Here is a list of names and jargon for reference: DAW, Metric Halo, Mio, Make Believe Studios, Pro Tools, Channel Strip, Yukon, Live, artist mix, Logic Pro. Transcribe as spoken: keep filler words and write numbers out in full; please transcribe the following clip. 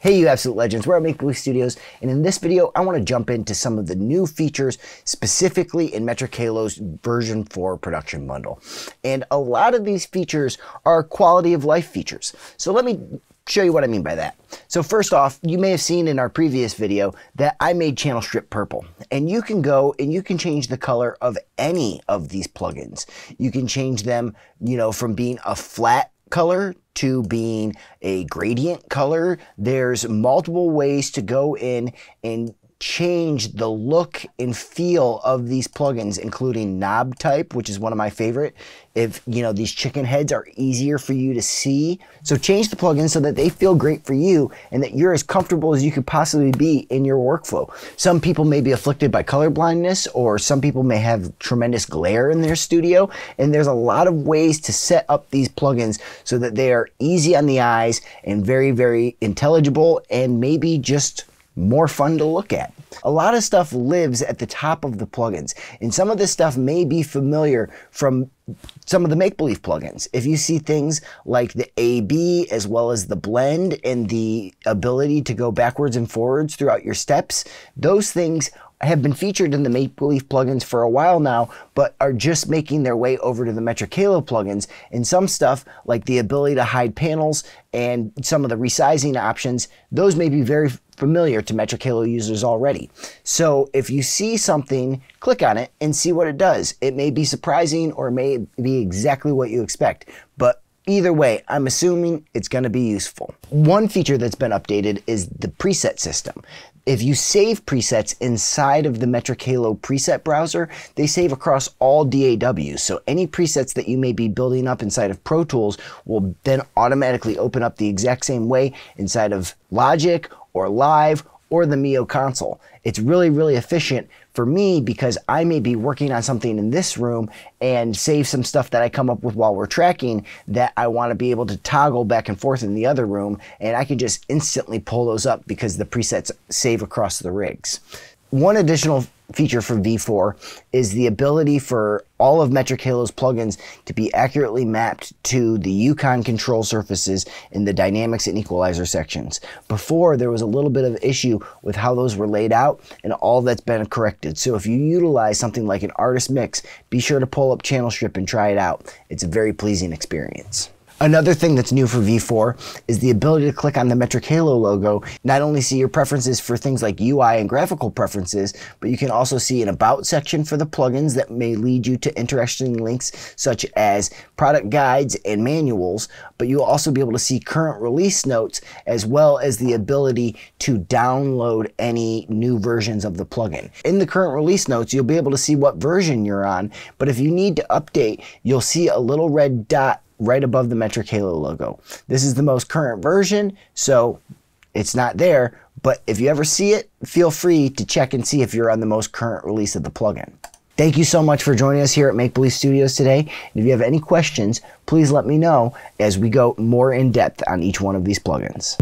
Hey you absolute legends, we're at Make Believe Studios, and in this video I want to jump into some of the new features specifically in Metric Halo's version four production bundle. And a lot of these features are quality of life features. So let me show you what I mean by that. So first off, you may have seen in our previous video that I made Channel Strip purple. And you can go and you can change the color of any of these plugins. You can change them, you know, from being a flat color to being a gradient color. There's multiple ways to go in and change the look and feel of these plugins, including knob type, which is one of my favorite. If you know, these chicken heads are easier for you to see. So change the plugins so that they feel great for you and that you're as comfortable as you could possibly be in your workflow. Some people may be afflicted by color blindness, or some people may have tremendous glare in their studio. And there's a lot of ways to set up these plugins so that they are easy on the eyes and very, very intelligible, and maybe just more fun to look at. A lot of stuff lives at the top of the plugins, and some of this stuff may be familiar from some of the make-believe plugins. If you see things like the A B as well as the blend and the ability to go backwards and forwards throughout your steps, those things have been featured in the Make Believe plugins for a while now, but are just making their way over to the Metric Halo plugins. And some stuff like the ability to hide panels and some of the resizing options, those may be very familiar to Metric Halo users already. So if you see something, click on it and see what it does. It may be surprising, or it may be exactly what you expect, but either way, I'm assuming it's going to be useful. One feature that's been updated is the preset system. If you save presets inside of the Metric Halo preset browser, they save across all D A Ws. So any presets that you may be building up inside of Pro Tools will then automatically open up the exact same way inside of Logic or Live or the Mio console. It's really, really efficient for me because I may be working on something in this room and save some stuff that I come up with while we're tracking that I want to be able to toggle back and forth in the other room, and I can just instantly pull those up because the presets save across the rigs. One additional feature for V four is the ability for all of Metric Halo's plugins to be accurately mapped to the Yukon control surfaces in the dynamics and equalizer sections. Before, there was a little bit of issue with how those were laid out, and all that's been corrected. So if you utilize something like an Artist Mix, be sure to pull up Channel Strip and try it out. It's a very pleasing experience. Another thing that's new for V four is the ability to click on the Metric Halo logo, not only see your preferences for things like U I and graphical preferences, but you can also see an about section for the plugins that may lead you to interesting links such as product guides and manuals, but you'll also be able to see current release notes as well as the ability to download any new versions of the plugin. In the current release notes, you'll be able to see what version you're on, but if you need to update, you'll see a little red dot right above the Metric Halo logo. This is the most current version, so it's not there, but if you ever see it, feel free to check and see if you're on the most current release of the plugin. Thank you so much for joining us here at Make Believe Studios today. And if you have any questions, please let me know as we go more in depth on each one of these plugins.